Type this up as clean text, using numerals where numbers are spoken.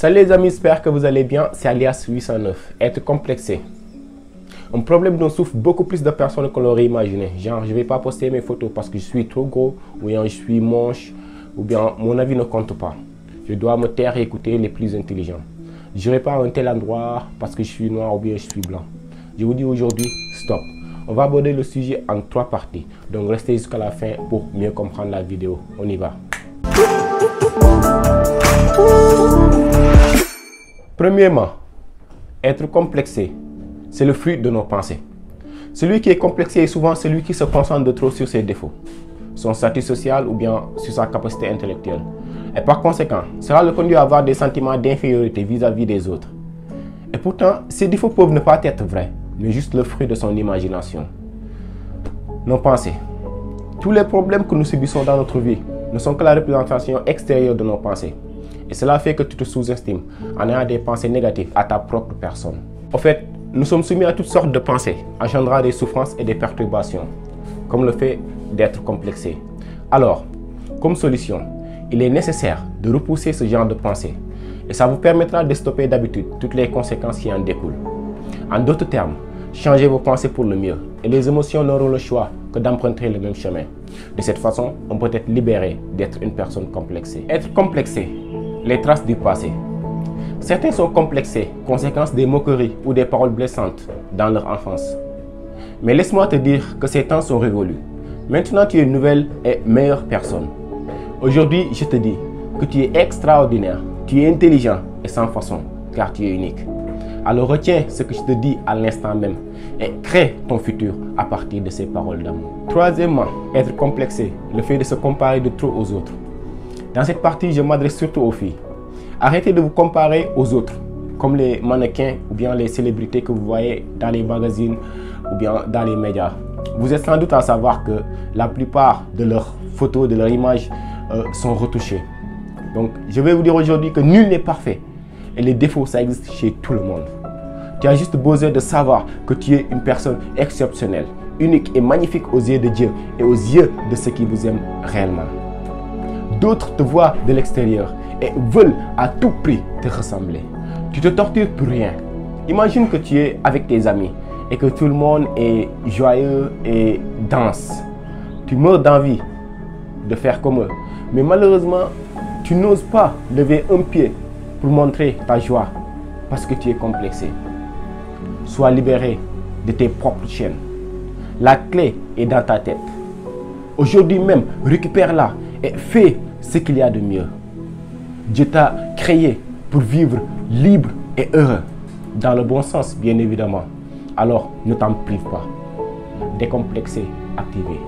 Salut les amis, j'espère que vous allez bien, c'est Alias 809, être complexé. Un problème dont souffrent beaucoup plus de personnes qu'on l'aurait imaginé. Genre, je ne vais pas poster mes photos parce que je suis trop gros, ou bien je suis moche, ou bien mon avis ne compte pas. Je dois me taire et écouter les plus intelligents. Je ne vais pas à un tel endroit parce que je suis noir ou bien je suis blanc. Je vous dis aujourd'hui, stop. On va aborder le sujet en 3 parties. Donc restez jusqu'à la fin pour mieux comprendre la vidéo. On y va. Premièrement, être complexé, c'est le fruit de nos pensées. Celui qui est complexé est souvent celui qui se concentre de trop sur ses défauts, son statut social ou bien sur sa capacité intellectuelle. Et par conséquent, cela le conduit à avoir des sentiments d'infériorité vis-à-vis des autres. Et pourtant, ces défauts peuvent ne pas être vrais, mais juste le fruit de son imagination. Nos pensées. Tous les problèmes que nous subissons dans notre vie ne sont que la représentation extérieure de nos pensées. Et cela fait que tu te sous-estimes en ayant des pensées négatives à ta propre personne. En fait, nous sommes soumis à toutes sortes de pensées, engendrant des souffrances et des perturbations, comme le fait d'être complexé. Alors, comme solution, il est nécessaire de repousser ce genre de pensées. Et ça vous permettra de stopper d'habitude toutes les conséquences qui en découlent. En d'autres termes, changez vos pensées pour le mieux et les émotions n'auront le choix que d'emprunter le même chemin. De cette façon, on peut être libéré d'être une personne complexée. Être complexé, les traces du passé. Certains sont complexés, conséquence des moqueries ou des paroles blessantes dans leur enfance. Mais laisse-moi te dire que ces temps sont révolus. Maintenant, tu es une nouvelle et meilleure personne. Aujourd'hui, je te dis que tu es extraordinaire, tu es intelligent et sans façon, car tu es unique. Alors retiens ce que je te dis à l'instant même et crée ton futur à partir de ces paroles d'amour. Troisièmement, être complexé, le fait de se comparer de trop aux autres. Dans cette partie, je m'adresse surtout aux filles. Arrêtez de vous comparer aux autres, comme les mannequins ou bien les célébrités que vous voyez dans les magazines ou bien dans les médias. Vous êtes sans doute à savoir que la plupart de leurs photos, de leurs images sont retouchées. Donc, je vais vous dire aujourd'hui que nul n'est parfait. Et les défauts, ça existe chez tout le monde. Tu as juste besoin de savoir que tu es une personne exceptionnelle, unique et magnifique aux yeux de Dieu et aux yeux de ceux qui vous aiment réellement. D'autres te voient de l'extérieur et veulent à tout prix te ressembler. Tu te tortures pour rien. Imagine que tu es avec tes amis et que tout le monde est joyeux et danse. Tu meurs d'envie de faire comme eux. Mais malheureusement, tu n'oses pas lever un pied pour montrer ta joie, parce que tu es complexé. Sois libéré de tes propres chaînes. La clé est dans ta tête. Aujourd'hui même, récupère-la et fais ce qu'il y a de mieux. Dieu t'a créé pour vivre libre et heureux, dans le bon sens bien évidemment. Alors ne t'en prive pas. Décomplexé, activé.